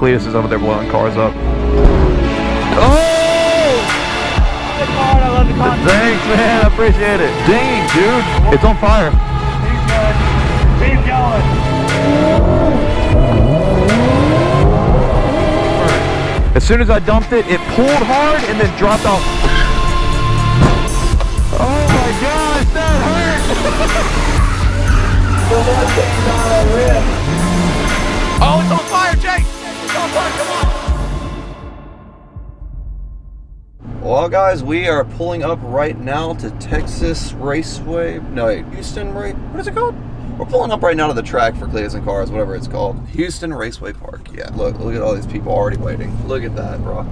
Cleetus is over there blowing cars up. Oh! I love the car, I love the content. Thanks, man, I appreciate it. Dang, dude, it's on fire. Keep going. As soon as I dumped it, it pulled hard and then dropped off. Oh my gosh, that hurt! Oh, it's on fire, Jake! It's on fire, come on! Well, guys, we are pulling up right now to Texas Raceway. No, wait, Houston Raceway. What is it called? We're pulling up right now to the track for Cleetus and Cars, whatever it's called. Houston Raceway Park. Yeah, look at all these people already waiting. Look at that, bro.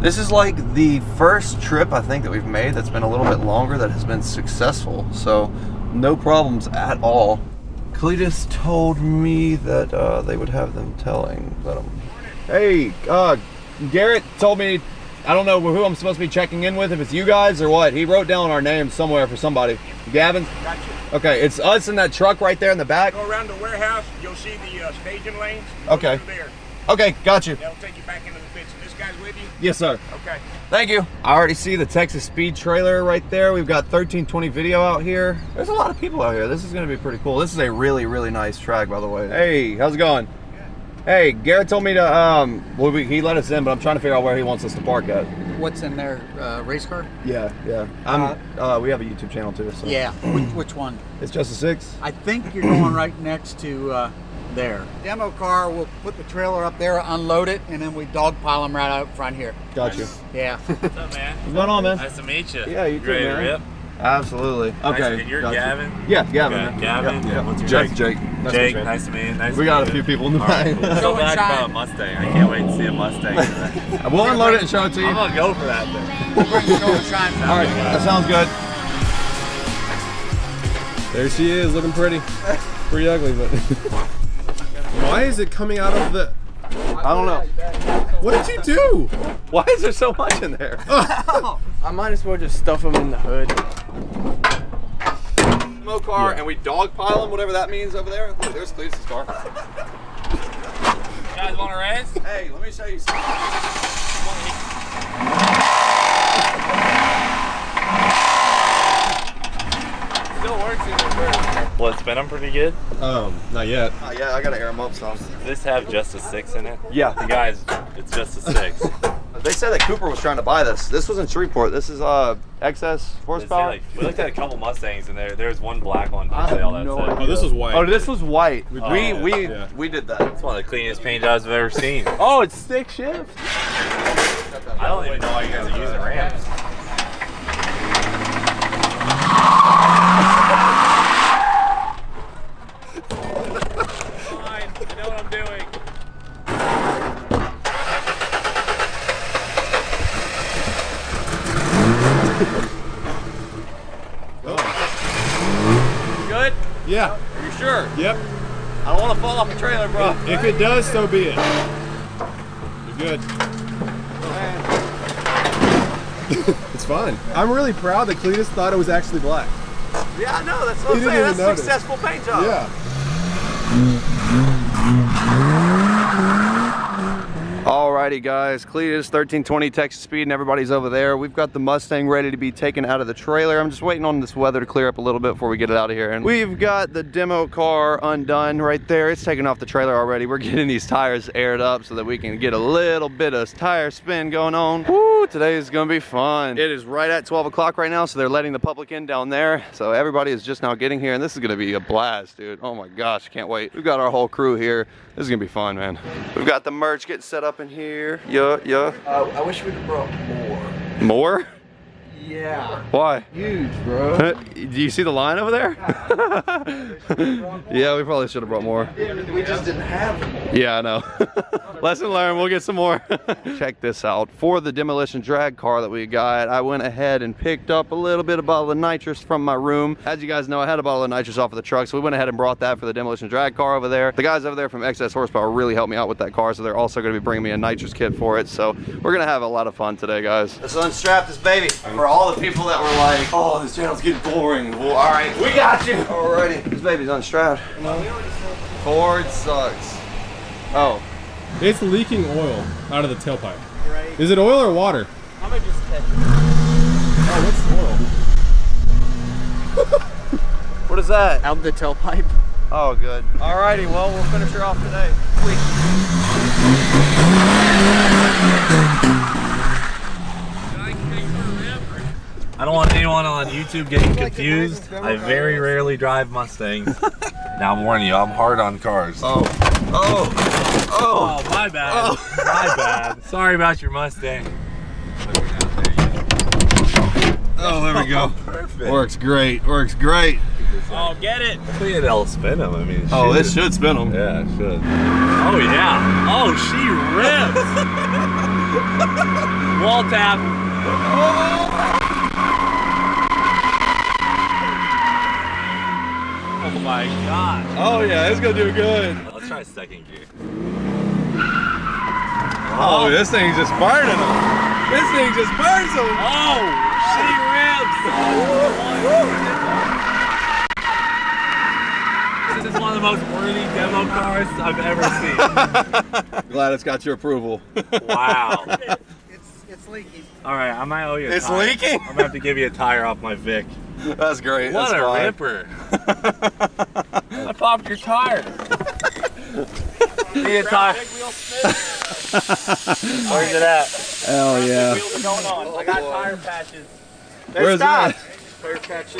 This is like the first trip, I think, that we've made that's been a little bit longer that has been successful. So, no problems at all. Cleetus told me that they would have them telling them. Hey, Garrett told me, I don't know who I'm supposed to be checking in with, if it's you guys or what. He wrote down our names somewhere for somebody. Gavin? Gotcha. Okay, it's us in that truck right there in the back. Go around the warehouse, you'll see the staging lanes. Okay. There. Okay, got you. They'll take you back into the pits. And this guy's with you? Yes, sir. Okay. Thank you. I already see the Texas Speed trailer right there. We've got 1320 video out here. There's a lot of people out here. This is going to be pretty cool. This is a really, really nice track, by the way. Hey, how's it going? Hey, Garrett told me to, he let us in, but I'm trying to figure out where he wants us to park at. What's in their race car? Yeah, yeah. We have a YouTube channel too. So. Yeah, which one? It's just a 6. I think you're going right next to there. Demo car, we'll put the trailer up there, unload it, and then we dogpile them right out front here. Gotcha. Nice. Yeah. What's up, man? What's going on, man? Nice to meet you. Yeah, you too, man. Rip. Absolutely. Okay. Nice, you're Gavin? Yeah, Gavin. Okay. Gavin. Yeah. What's your Jake, name? Jake, nice to meet you. Nice we got a few people in the back. Right, cool. So glad about a Mustang. I can't wait to see a Mustang today. We'll unload it and show it to you. I'm going to go for that thing. We'll bring it over and try and all right, that sounds good. There she is, looking pretty. Pretty ugly, but... Why is it coming out of the... I don't know. What did you do? Why is there so much in there? I might as well just stuff them in the hood. Demo car, yeah. And we dogpile them, whatever that means over there. Look, there's Cleetus' car. You guys want to race? Hey, let me show you something. Still works in there first. Well, it's been pretty good. Not yet. Not yet. I gotta air them up some. Does this have just a 6 in it? Yeah. The guys, it's just a 6. They said that Cooper was trying to buy this. This was in Shreveport. This is XS Horsepower. Like, we looked at a couple Mustangs in there. There's one black one. Oh, this was white. Oh, this was white. We did that. It's one of the cleanest paint jobs I've ever seen. Oh, it's stick shift. I don't even know why you guys are using ramps. Fine, I know what I'm doing. Yeah. Are you sure? Yep. I don't want to fall off the trailer, bro. If it does, so be it. You're good. It's fine. I'm really proud that Cleetus thought it was actually black. Yeah, I know. That's what I'm saying. That's a successful paint job. Yeah. Alrighty, guys. Cleetus, 1320 Texas Speed, and everybody's over there. We've got the Mustang ready to be taken out of the trailer. I'm just waiting on this weather to clear up a little bit before we get it out of here. And we've got the demo car undone right there. It's taken off the trailer already. We're getting these tires aired up so that we can get a little bit of tire spin going on. Woo, today is gonna be fun. It is right at 12 o'clock right now, so they're letting the public in down there. So everybody is just now getting here, and this is gonna be a blast, dude. Oh my gosh, can't wait. We've got our whole crew here. This is gonna be fun, man. We've got the merch getting set up in here. Yeah. I wish we'd have brought more. More? Yeah. Why? Huge, bro. Do you see the line over there? Yeah, we probably should have brought more. We just didn't have them. Yeah, I know. Lesson learned. We'll get some more. Check this out. For the demolition drag car that we got, I went ahead and picked up a little bit of bottle of nitrous from my room. As you guys know, I had a bottle of nitrous off of the truck, so we went ahead and brought that for the demolition drag car over there. The guys over there from XS Horsepower really helped me out with that car, so they're also going to be bringing me a nitrous kit for it. So we're going to have a lot of fun today, guys. Let's unstrap this baby. For all the people that were like, oh, this channel's getting boring. Well, all right, we got you. Alrighty, this baby's unstrapped. Ford sucks. Oh. It's leaking oil out of the tailpipe. Right. Is it oil or water? I'm gonna just catch it. Oh, what's oil? What is that? Out the tailpipe. Oh, good. Alrighty, well, we'll finish her off today. I don't want anyone on YouTube getting confused. I very rarely drive Mustangs. Now I'm warning you, I'm hard on cars. Oh, oh, oh. Oh, my bad. Oh. My bad. Sorry about your Mustang. Oh, there we go. Oh, perfect. Works great. Works great. Oh, get it. Hopefully it'll spin them. I mean, oh, it should spin them. Yeah, it should. Oh, yeah. Oh, she rips. Wall tap. Oh. Oh, my God. Oh, yeah. It's going to do good. Let's try second gear. Oh, oh, this thing's just burning them. This thing just burns them. Oh, she rips. This is one of the most worthy demo cars I've ever seen. Glad it's got your approval. Wow. It's leaking. All right, I might owe you a tire. It's leaking? I'm going to have to give you a tire off my Vic. That's great. What a ripper. I popped your tire. Need a tire. Where's it at? Hell yeah. I got tire patches. They're stopped.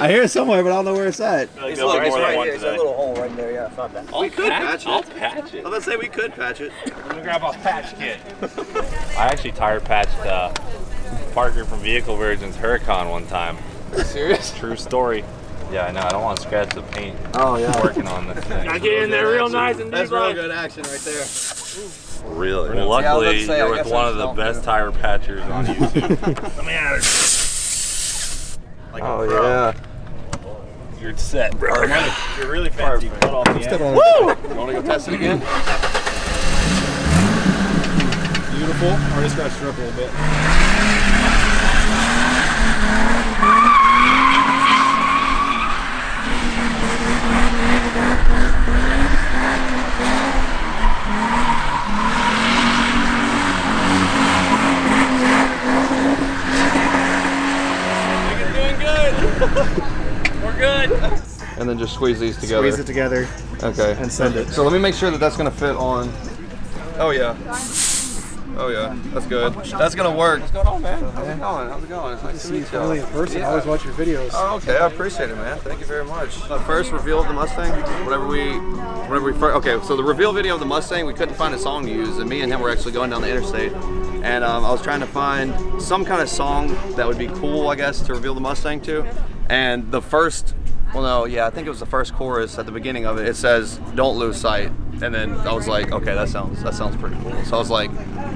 I hear it somewhere, but I don't know where it's at. It's like right here. It's a little hole right there. Yeah, I thought that. We could patch it. I'll patch it. Let's say we could patch it. Let me grab a patch kit. I actually tire patched Parker from Vehicle Virgins Huracan one time. Serious? True story. Yeah, I know. I don't want to scratch the paint. Oh, yeah. Working on this thing. I get in there real nice and that's real good action right there. Ooh. Really? Well, luckily, yeah, you're with one of the best tire patchers on YouTube. Let me at it. Like oh, yeah. You're set, bro. You're really fancy. Cut off the end. Woo! You want to go test it again? Beautiful. I already scratched her up a little bit. We're good. And then just squeeze these together. Squeeze it together. Okay. And send it. So let me make sure that that's going to fit on. Oh, yeah. Oh, yeah. That's good. That's going to work. What's going on, man? How's it going? How's it going? It's nice to meet you. Really in person. Yeah. I always watch your videos. Oh, okay. I appreciate it, man. Thank you very much. First reveal of the Mustang. Whenever we first. Okay, so the reveal video of the Mustang, we couldn't find a song to use, and me and him were actually going down the interstate. And I was trying to find some kind of song that would be cool, I guess, to reveal the Mustang to. And the first, well, no, yeah, I think it was the first chorus at the beginning of it. It says, "Don't lose sight." And then I was like, okay, that sounds pretty cool. So I was like,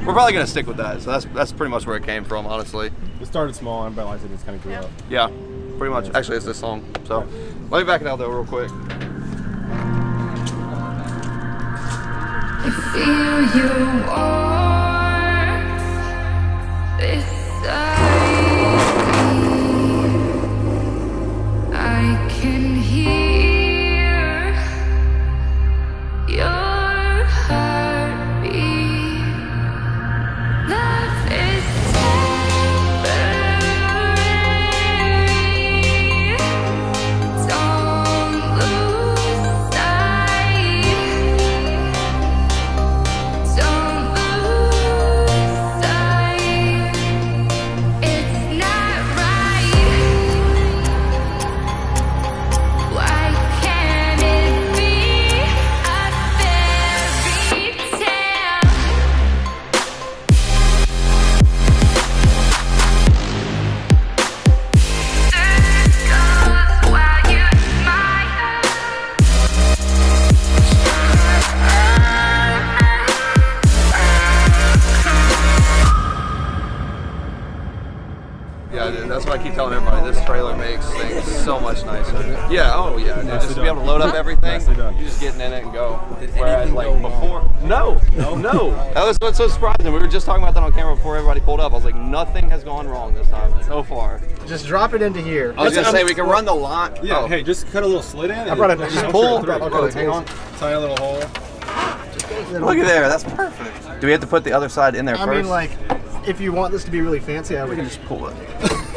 we're probably gonna stick with that. So that's pretty much where it came from, honestly. It started small, and I realized it just kind of grew up. Yeah, pretty much. Actually, it's this song. So let me back it out though, real quick. I feel you are. I can hear your heartbeat. Love is temporary. Don't lose sight. Don't lose sight. It's not right. Why can't it be a fairy tale? Earth goes while you smile. Yeah, dude, that's why I keep telling everybody this trailer makes things so much nicer. Yeah, oh yeah, dude, just to be able to load up everything, you're just getting in it and go. Whereas like before, no. That was what's so surprising. We were just talking about that on camera before everybody pulled up. I was like, nothing has gone wrong this time so far. Just drop it into here. I was gonna say we can run the lot. Yeah, hey, just cut a little slit in. I brought it. Just pull. Okay, hang on. Tie a little hole. Look at there, that's perfect. Do we have to put the other side in there first? I mean, like, if you want this to be really fancy, I would just pull it.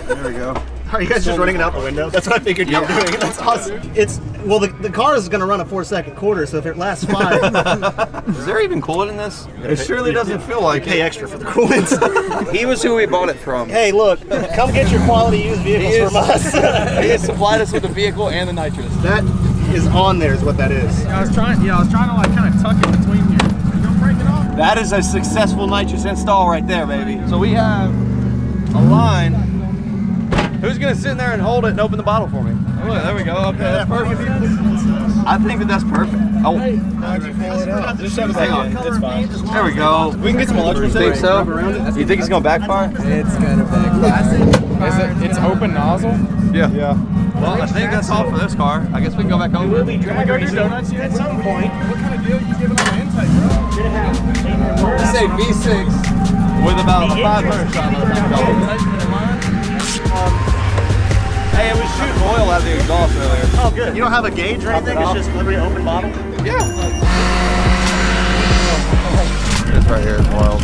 There we go. Are you guys just running it out the window? That's what I figured you were doing. That's awesome. It's, well, the car is going to run a 4-second quarter, so if it lasts 5. Is there even coolant in this? It surely doesn't feel like it. Pay extra for the coolant. He was who we bought it from. Hey, look, come get your quality used vehicles from us. He has supplied us with the vehicle and the nitrous. That is on there, is what that is. I was trying to like kind of tuck it between here. Don't break it off. That is a successful nitrous install right there, baby. So we have a line. Who's gonna sit in there and hold it and open the bottle for me? Oh, there we go. Okay, that's perfect. I think that that's perfect. Oh, hang on. There we go. We can get some electric. You think so? You think it's gonna backfire? It's gonna backfire. Is it? It's open nozzle. Yeah. Yeah. Well, I think that's all for this car. I guess we can go back over. Can we go do donuts here at some point? What kind of deal you giving on the inside, bro? Let's say V6 with about 500 shot on the top. Hey, it was shooting oil out of the exhaust earlier. Oh, good. You don't have a gauge or anything? It's just literally an open bottle? Yeah. This right here is wild.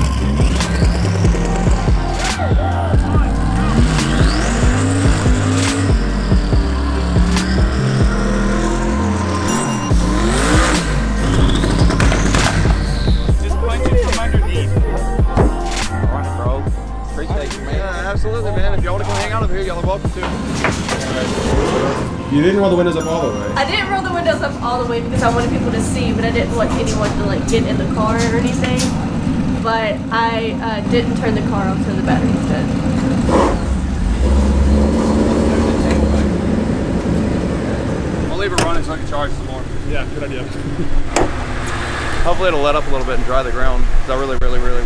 Just punch it from underneath. All right, bro. Appreciate you, man. Yeah, absolutely, man. If y'all want to come hang out over here, y'all are welcome to. You didn't roll the windows up all the way. I didn't roll the windows up all the way because I wanted people to see, but I didn't want anyone to like get in the car or anything. But I didn't turn the car off till the battery's dead. I'll leave it running so I can charge some more. Yeah, good idea. Hopefully it'll let up a little bit and dry the ground. Because I really want to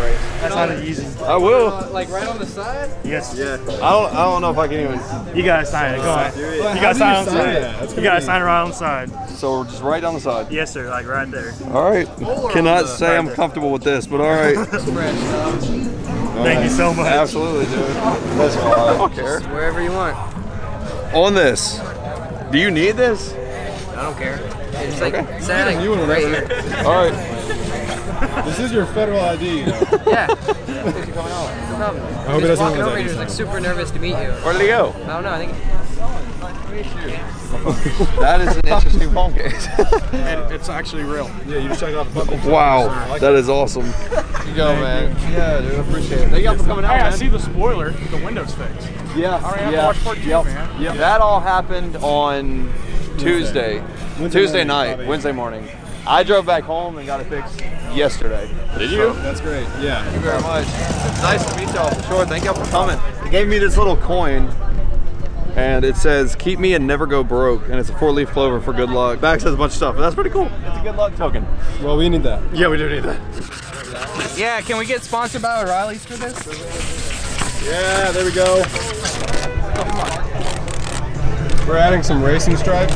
race. That's not easy. I will. Like right on the side? Yes. Yeah. I don't know if I can even. You gotta sign it. Go on. You gotta sign on the side. You gotta sign right on the side. So we're just right on the side. Yes, sir. Like right there. All right. Cannot say I'm comfortable with this, but all right. Thank you so much. Absolutely, dude. That's fine. I don't care. Just wherever you want. On this. Do you need this? I don't care. It's like sad. You and right here. All right. This is your federal ID. You know? Yeah. I hope it doesn't walking over here. He's like super nervous to meet you. Where did he go? I don't know. I think. That is an interesting phone case. And it's actually real. Yeah, you just checked out the buckle. Wow, like that is awesome. You go, man. Dude. Yeah, dude. I appreciate it. Thank y'all for coming out. Hey, I see the spoiler. The window's fixed. Yeah. All right. Yeah. Yep. That all happened on Wednesday morning. I drove back home and got it fixed yesterday. Did you? That's great. Yeah. Thank you very much. It's nice to meet y'all for sure. Thank y'all for coming. They gave me this little coin and it says, keep me and never go broke. And it's a 4-leaf clover for good luck. Back says a bunch of stuff, but that's pretty cool. It's a good luck token. Well, we need that. Yeah, we do need that. Yeah, can we get sponsored by O'Reilly's for this? Yeah, there we go. We're adding some racing stripes.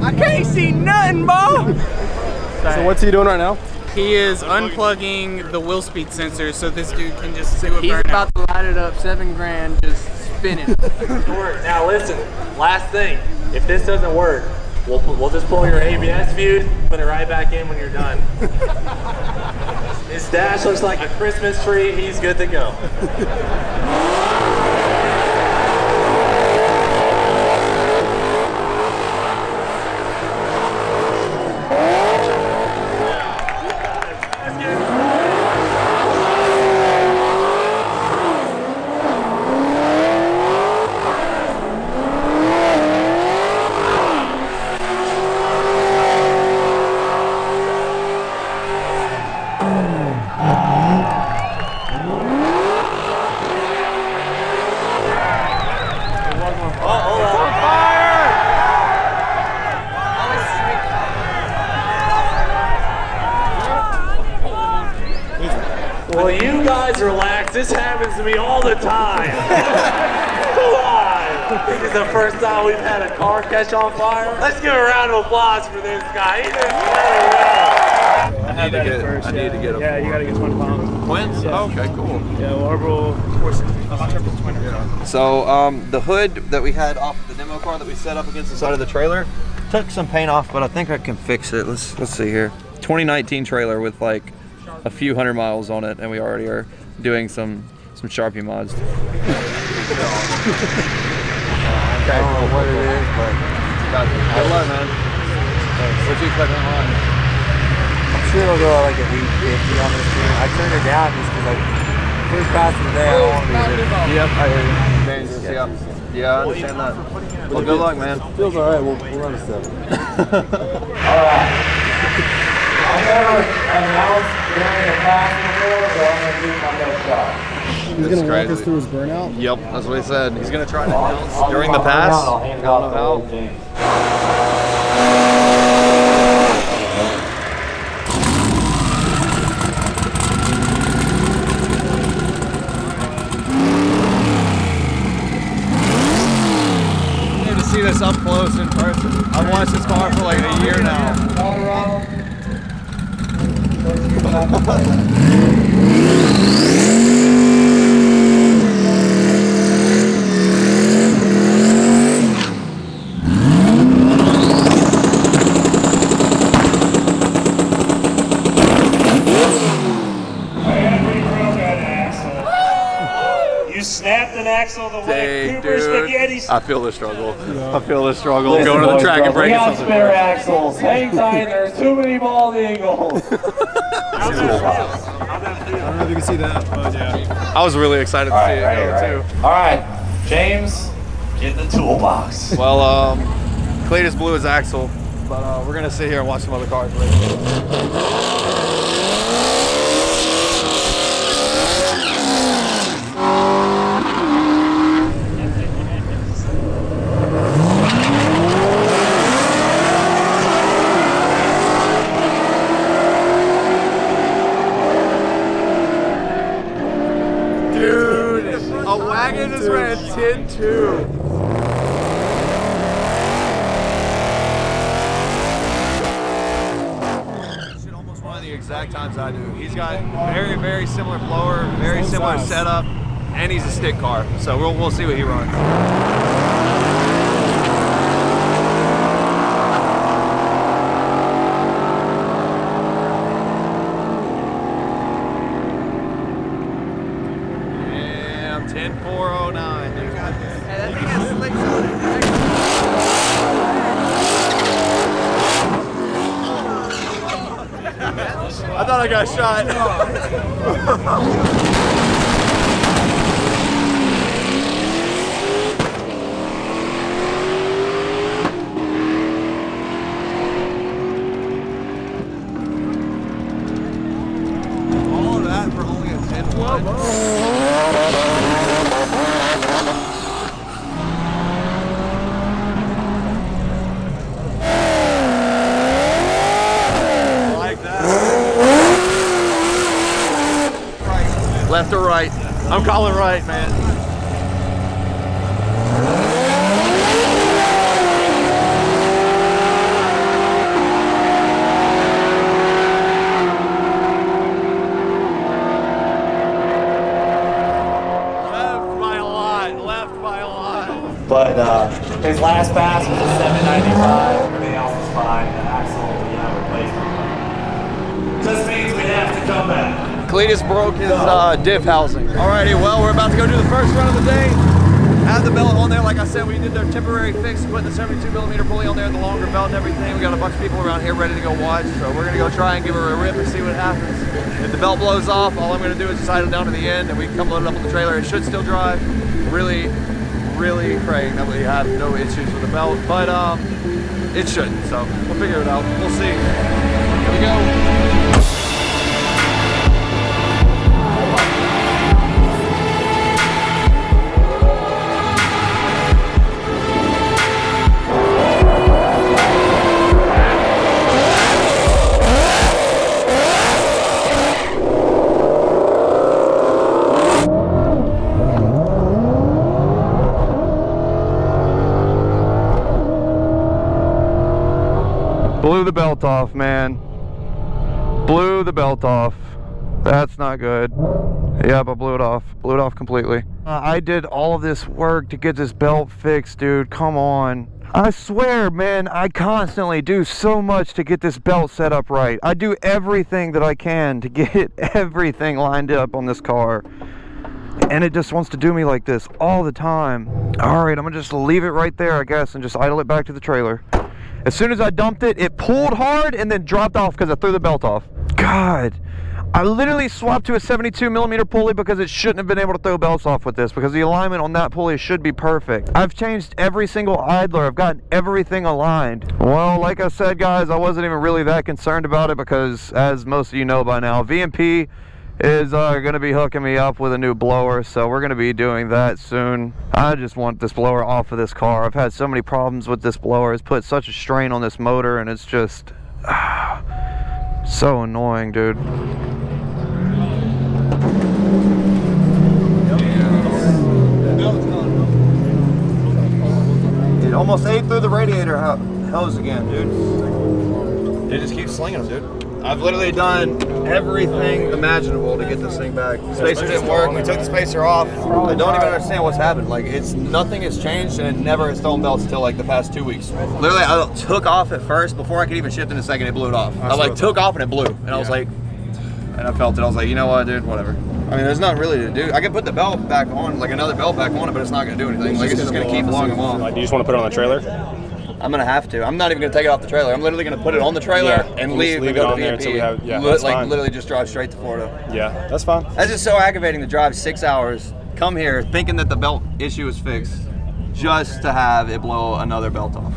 I can't see nothing, Bo! So what's he doing right now? He is unplugging the wheel speed sensor so this dude can just do a burnout. He's about to light it up, $7 grand, just spinning. Now listen, last thing, if this doesn't work, we'll just pull your ABS fuse, put it right back in when you're done. His dash looks like a Christmas tree, he's good to go. Well, you guys relax. This happens to me all the time. Come on. This is the first time we've had a car catch on fire. Let's give a round of applause for this guy. He did very well. I need to get a Yeah, you got to get twin pumps. Twins? Yeah. Oh, okay, cool. Yeah, orbital 460. Yeah. So the hood that we had off the demo car that we set up against the side of the trailer took some paint off, but I think I can fix it. Let's see here. 2019 trailer with like a few hundred miles on it, and we already are doing some Sharpie mods. I don't know what it is, but I love it. What you expect on? I'm sure it'll go like a 850 on this thing. I turned it down just because like first pass of the day, I don't want to be there. Yep, I hear you. Yeah, I understand that. Well, good luck, man. Feels alright. We'll run a 7. Alright. I've never announced during a pass before, so I'm going to do my best shot. He's going to walk us through his burnout? Yep, that's what he said. He's going to try to announce during the pass. I need to see this up close in person. I've watched this car for like a year now. Axle the way Cooper spaghetti. I feel the struggle. Yeah. I feel the struggle. Listen, going to the track and breaking something. We got spare axles. Hang tight. There's too many bald eagles. I don't know if you can see that, but yeah. I was really excited to see it go too. All right, James, get the toolbox. Well, Cleetus blew his axle, but we're gonna sit here and watch some other cars later. I do. He's got very, very similar blower, very similar setup, and he's a stick car. So we'll see what he runs. Damn, 10.409. Dude. That thing has slicks on it. I thought I got shot. All of that for only a 10-1. Left or right? I'm calling right, man. Left by a lot, left by a lot. But his last pass was a 795. Everything else was fine. The axle, yeah, replacement. Just means we have to come back. Cleetus broke his diff housing. Alrighty, well, we're about to go do the first run of the day. Had the belt on there, like I said, we did their temporary fix, putting the 72mm pulley on there, the longer belt and everything. We got a bunch of people around here ready to go watch, so we're gonna go try and give her a rip and see what happens. If the belt blows off, all I'm gonna do is slide it down to the end and we can come load it up on the trailer. It should still drive. Really praying that we have no issues with the belt, but it shouldn't, so we'll figure it out. We'll see. Here we go. the belt off, man. Blew the belt off. That's not good. Yeah, but blew it off. Blew it off completely. I did all of this work to get this belt fixed, dude. Come on. I swear, man, I constantly do so much to get this belt set up right. I do everything that I can to get everything lined up on this car. And it just wants to do me like this all the time. All right, I'm gonna just leave it right there, I guess, and just idle it back to the trailer. As soon as I dumped it, it pulled hard and then dropped off because I threw the belt off. God, I literally swapped to a 72 millimeter pulley because it shouldn't have been able to throw belts off with this, because the alignment on that pulley should be perfect. I've changed every single idler. I've gotten everything aligned. Well, like I said, guys, I wasn't even really that concerned about it because, as most of you know by now, VMP is gonna be hooking me up with a new blower, so we're gonna be doing that soon. I just want this blower off of this car. I've had so many problems with this blower. It's put such a strain on this motor, and it's just so annoying, dude. It almost ate through the radiator hose again, dude. It just keeps slinging them, dude. I've literally done everything imaginable to get this thing back. Spacer didn't work, we took the spacer off. I don't even understand what's happened. Like, it's nothing has changed, and it never has thrown belts until like the past 2 weeks. Literally, I took off at first. Before I could even shift in a second, it blew it off. I like took off and it blew. And I was like, and I felt it. I was like, you know what, dude, whatever. I mean, there's not really to do. I can put the belt back on, like another belt back on it, but it's not gonna do anything. Like, it's just gonna keep blowing them off. You just wanna put it on the trailer? I'm gonna have to. I'm not even gonna take it off the trailer. I'm literally gonna put it on the trailer and leave and go to VMP. Literally just drive straight to Florida. Yeah, that's fine. That's just so aggravating to drive 6 hours, come here thinking that the belt issue is fixed, just to have it blow another belt off.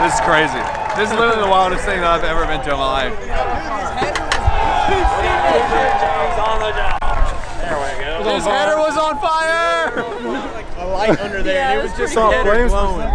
This is crazy. This is literally the wildest thing that I've ever been to in my life. His header was on fire! A light under there, and it was just all flames glowing.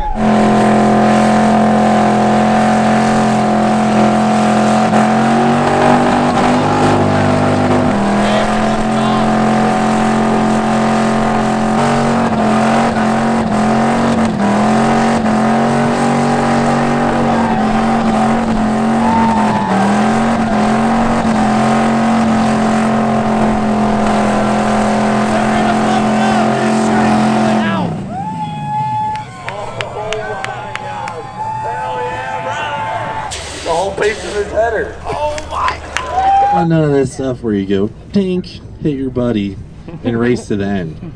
None of this stuff where you go tink, hit your buddy, and race to the end.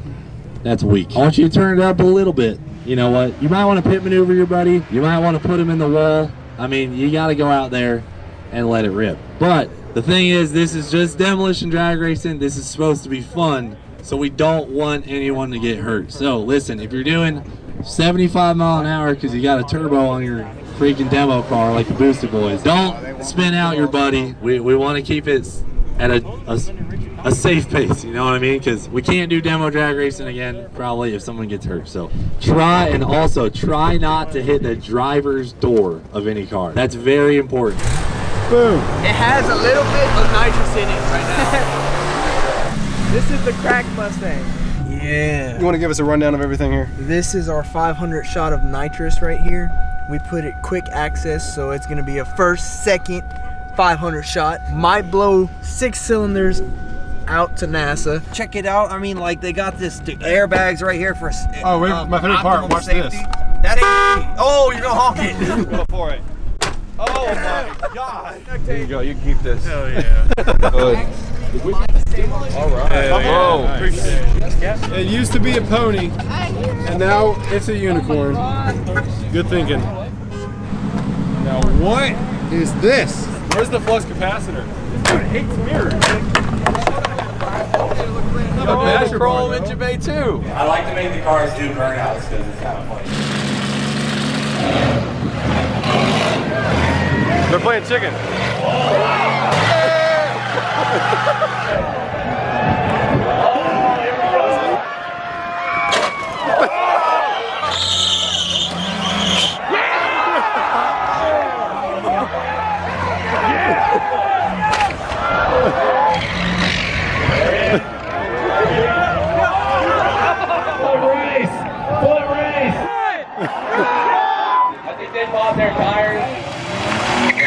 That's weak. I want you to turn it up a little bit. You know what? You might want to pit maneuver your buddy. You might want to put him in the wall. I mean, you got to go out there and let it rip. But the thing is, this is just demolition drag racing. This is supposed to be fun, so we don't want anyone to get hurt. So listen, if you're doing 75 mile an hour because you got a turbo on your freaking demo car like the Booster Boys, don't spin out your buddy. We want to keep it at a safe pace, you know what I mean? Because we can't do demo drag racing again, probably, if someone gets hurt. So try, and also try not to hit the driver's door of any car. That's very important. Boom. It has a little bit of nitrous in it right now. This is the crack Mustang. Yeah. You want to give us a rundown of everything here? This is our 500 shot of nitrous right here. We put it quick access, so it's gonna be a first, second, 500 shot. Might blow 6 cylinders out to NASA. Check it out. I mean, like, they got this airbags right here for my favorite part. Watch safety. This. That ain't. Oh, you're gonna honk it. Go for it. Oh my God. There you go. You can keep this. Hell yeah. All right. Whoa. Yeah, nice. Yep. It used to be a pony, and now it's a unicorn. Good thinking. Now what is this? Where's the flux capacitor? Dude, it hates mirrors. A basher roll into bay too. I like to make the cars do burnouts because it's kind of funny. They're playing chicken.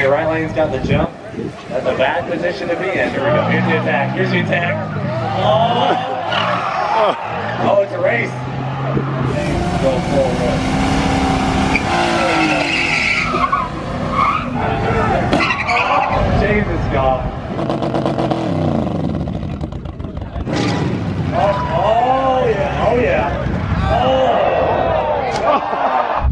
Right lane's got the jump. That's a bad position to be in. Here we go. Here's the attack. Here's the attack. Oh, oh, it's a race. Go forward. Jesus, God. Oh, oh yeah. Oh yeah.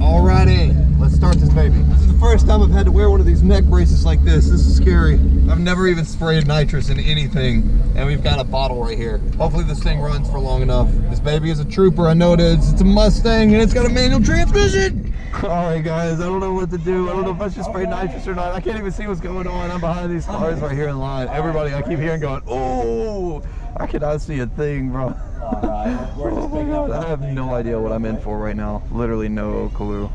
Oh. All righty. Let's start this baby. First time I've had to wear one of these neck braces like this. This is scary. I've never even sprayed nitrous in anything, and we've got a bottle right here. Hopefully this thing runs for long enough. This baby is a trooper. I know it is. It's a Mustang, and it's got a manual transmission. All right, guys, I don't know what to do. I don't know if I should spray nitrous or not. I can't even see what's going on. I'm behind these cars right here in line. Everybody, I keep hearing going, oh, I cannot see a thing, bro. All right. We're just picking up. I have no idea what I'm in for right now. Literally no clue.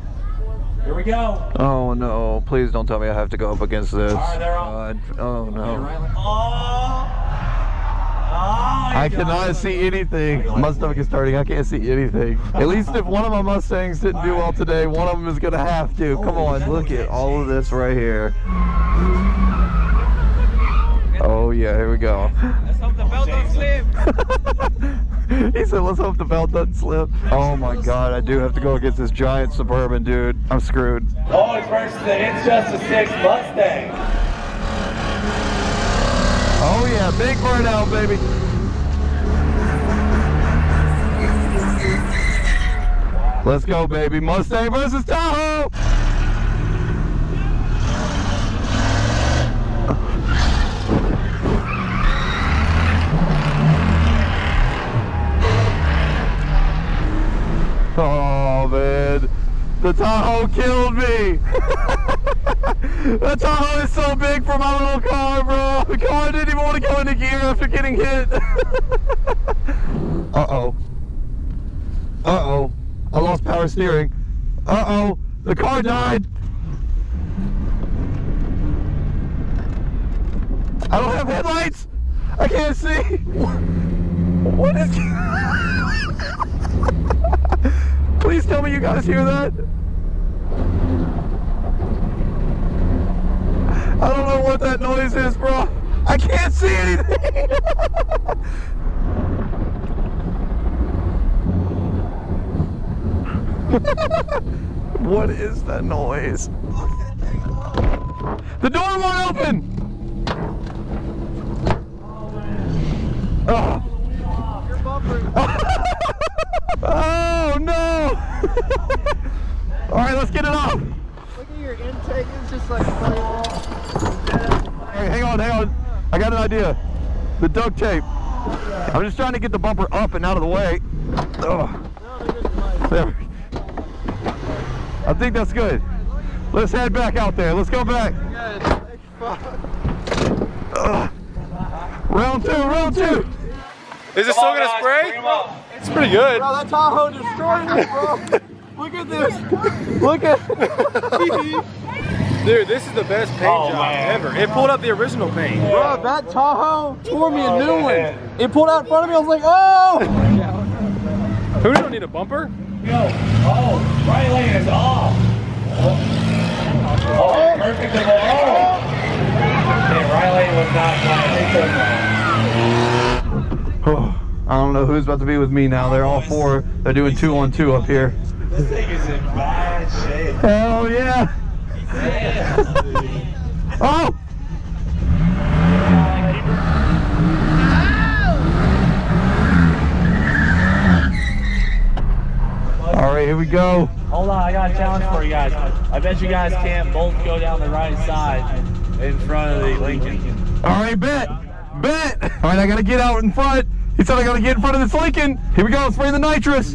Here we go. Oh no, please don't tell me I have to go up against this. All right, they're on. Oh no. Oh. Oh, I cannot see anything. My stomach is starting. I can't see anything. At least if one of my Mustangs didn't do well today, one of them is going to have to. Come on, look at all of this right here. Oh yeah, here we go. Let's hope the belt don't slip. He said, let's hope the belt doesn't slip. Oh my God, I do have to go against this giant Suburban, dude. I'm screwed. Oh, it's versus the Injustice 6 Mustang. Oh yeah, big burnout, baby. Let's go, baby. Mustang versus Tahoe. Oh man, the Tahoe killed me. The Tahoe is so big for my little car, bro. The car didn't even want to go into gear after getting hit. Uh-oh. Uh-oh. I lost power steering. Uh-oh. The car died. I don't have headlights. I can't see. What is... Please tell me you guys hear that. I don't know what that noise is, bro. I can't see anything. What is that noise? The door won't open. Oh. Oh no! All right, let's get it off. Look at your intake; it's just like. Hey, hang on, hang on. I got an idea. The duct tape. I'm just trying to get the bumper up and out of the way. Oh. There. I think that's good. Let's head back out there. Let's go back. Round two. Round two. Is it still gonna spray? It's pretty good. Bro, that Tahoe destroyed me, bro. Look at this. Look at. Dude, this is the best paint job ever. It pulled out the original paint. Yeah. Bro, that Tahoe tore me a new one. It pulled out in front of me. I was like, oh. Who don't need a bumper? Yo. Oh, right lane is off. Oh, perfect. Oh. Okay, right lane was not. Oh. I don't know who's about to be with me now. They're all four. They're doing 2-on-2 up here. This thing is in bad shape. Hell yeah. Oh! All right, here we go. Hold on, I got a challenge for you guys. I bet you guys can't both go down the right side in front of the Lincoln. All right, bet. Bet. All right, I got to get out in front. He said I gotta get in front of this Lincoln. Here we go, spray the nitrous.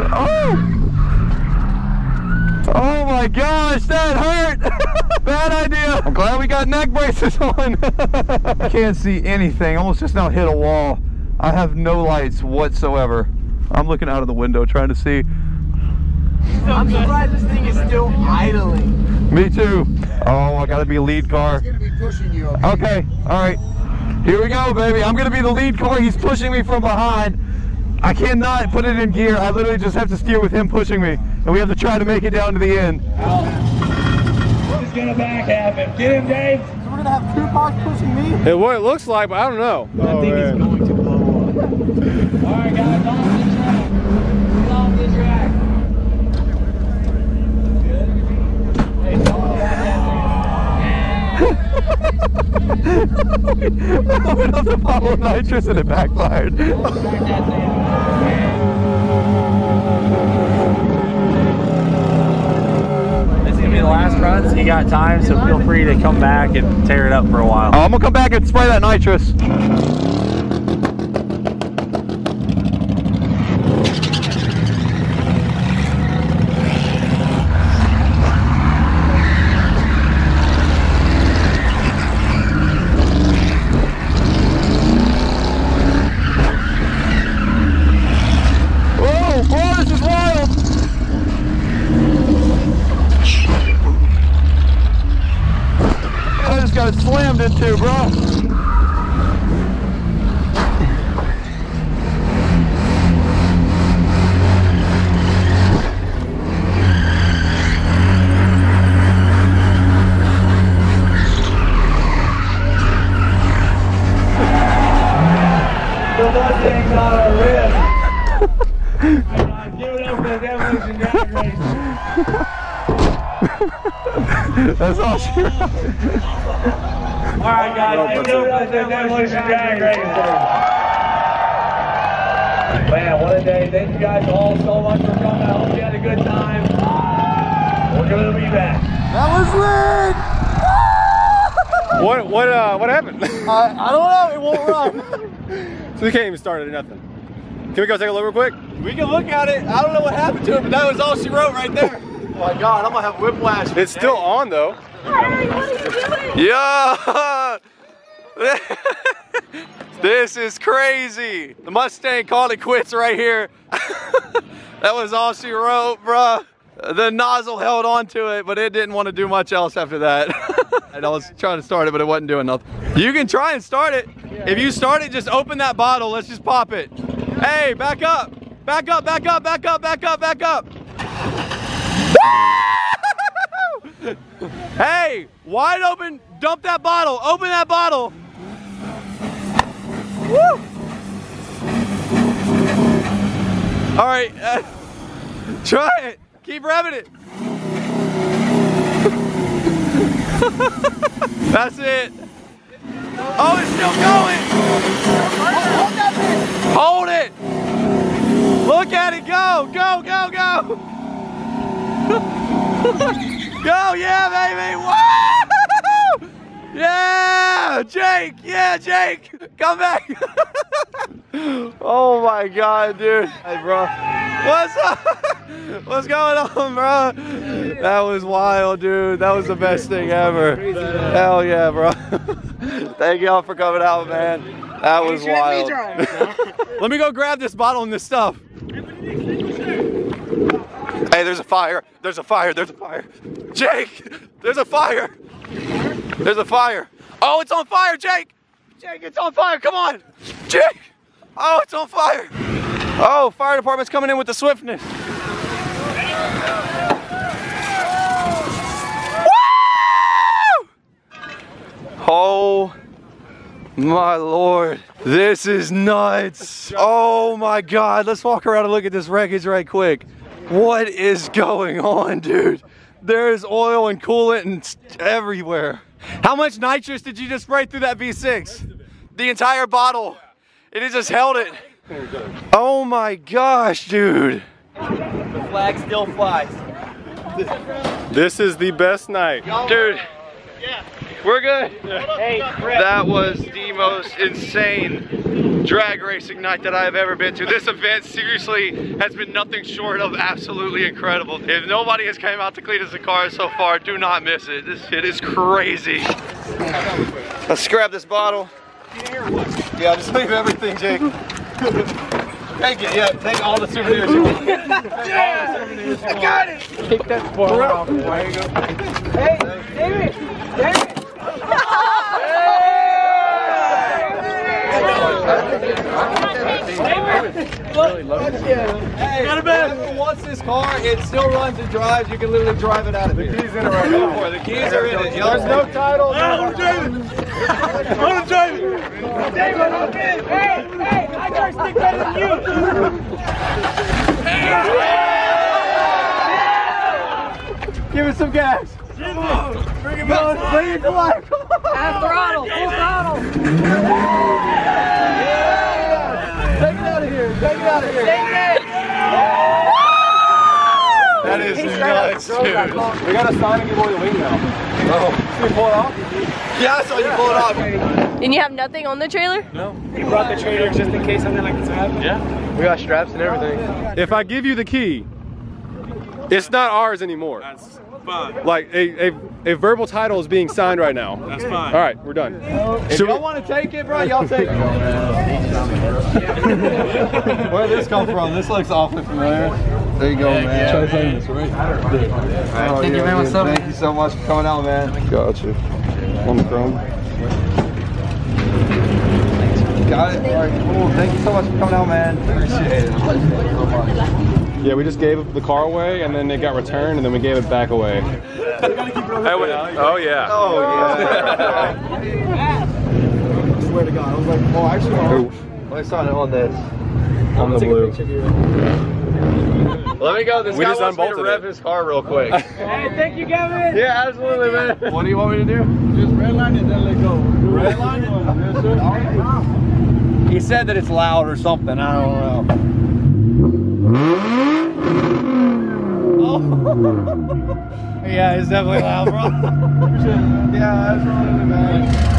Oh! Oh! Oh my gosh, that hurt! Bad idea. I'm glad we got neck braces on. Can't see anything. Almost just now hit a wall. I have no lights whatsoever. I'm looking out of the window trying to see. So I'm surprised this thing is still idling. Me too. Oh, I gotta be a lead car. It's gonna be pushing you, okay? Okay, all right. Here we go, baby. I'm gonna be the lead car. He's pushing me from behind. I cannot put it in gear. I literally just have to steer with him pushing me. And we have to try to make it down to the end. He's gonna back half him. Get him, Dave. So we're gonna have two cars pushing me? What it looks like, but I don't know. Oh, I think it's going to blow up. All right, guys, on the track. Get off the track. I went off the bottle of nitrous and it backfired. This is going to be the last run, so you got time, so feel free to come back and tear it up for a while. I'm going to come back and spray that nitrous. Slammed into, bro. The Mustang's on our rim. Give it up for the Demolition Drag Race. That's all she wrote. Alright guys, give it up for the Demolition Drag Race. Man, what a day. Thank you guys all so much for coming. I hope you had a good time. We're gonna be back. That was lit! What happened? I don't know, it won't run. So we can't even start it or nothing. Can we go take a look real quick? We can look at it. I don't know what happened to it, but that was all she wrote right there. Oh my god, I'm gonna have whiplash. It's still on though. Hey, what are you doing? Yeah! This is crazy. The Mustang called it quits right here. That was all she wrote, bruh. The nozzle held onto it, but it didn't want to do much else after that. And I was trying to start it, but it wasn't doing nothing. You can try and start it. If you start it, just open that bottle. Let's just pop it. Hey, back up. Back up, back up, back up, back up, back up. Hey, wide open, dump that bottle, open that bottle. Woo! All right, try it, keep revving it. That's it. Oh, it's still going. Hold it. Look at it go, go, go, go. Go, yeah, baby! Woo! Yeah, Jake! Yeah, Jake! Come back! Oh my god, dude! Hey, bro. What's up? What's going on, bro? That was wild, dude. That was the best thing ever. Hell yeah, bro. Thank y'all for coming out, man. That was wild. Let me go grab this bottle and this stuff. Hey, there's a fire. There's a fire. There's a fire. Jake, there's a fire. There's a fire. Oh, it's on fire, Jake. Jake, it's on fire. Come on. Jake. Oh, it's on fire. Oh, fire department's coming in with the swiftness. Woo! Oh, my Lord. This is nuts. Oh, my God. Let's walk around and look at this wreckage right quick. What is going on, dude? There is oil and coolant and everywhere. How much nitrous did you just spray through that V6? The entire bottle. Yeah. It just held it. Oh my gosh, dude. The flag still flies. This is the best night. Dude, we're good. Hey, that was the most insane drag racing night that I've ever been to. This event seriously has been nothing short of absolutely incredible. If nobody has come out to Cleetus and cars so far, do not miss it. This shit is crazy. Let's grab this bottle. Yeah, just leave everything, Jake. Take it, yeah, take all the souvenirs you want. Yeah, all the souvenirs you want. I got it! Take that spoiler off. There you go. Hey, David! David! Whoever wants this car, it still runs and drives. You can literally drive it out of here. The keys in it right now. The keys are in it. There's no title. Oh, David! I'm David! David! Hey! Hey! I gotta stick that in you! Give it some gas! Come on! Bring it back! Bring it to life! Half throttle! Full throttle! Yeah! Take it out of here! Take it out of here! Take it! That is nuts, dude. We gotta sign and give away the wing now. Oh. You pull it off? Yeah, I saw you pull it off. And you have nothing on the trailer? No. You brought the trailer just in case something like this happened? Yeah. We got straps and everything. If I give you the key, it's not ours anymore. That's fine. Like, a verbal title is being signed right now. That's fine. All right, we're done. If y'all want to take it, bro, y'all take it. Where did this come from? This looks awfully familiar. There you go, man. Try playing this, right? Oh, thank you, man. What's up? Thank you so much for coming out, man. Gotcha. On the chrome. Got it. All right, cool. Thank you so much for coming out, man. Appreciate it. So much. Yeah, we just gave the car away, and then it got returned, and then we gave it back away. Oh, yeah. Oh, yeah. I swear to God. I was like, oh, actually, I saw it on this. On the blue. Let me go. This guy wants me to rev his car real quick. Hey, thank you, Kevin. Yeah, absolutely, man. What do you want me to do? Just redline it, then let go. Redline it? Yes, sir. He said that it's loud or something. I don't know. Oh. Yeah, it's definitely loud, bro. Yeah, absolutely, man.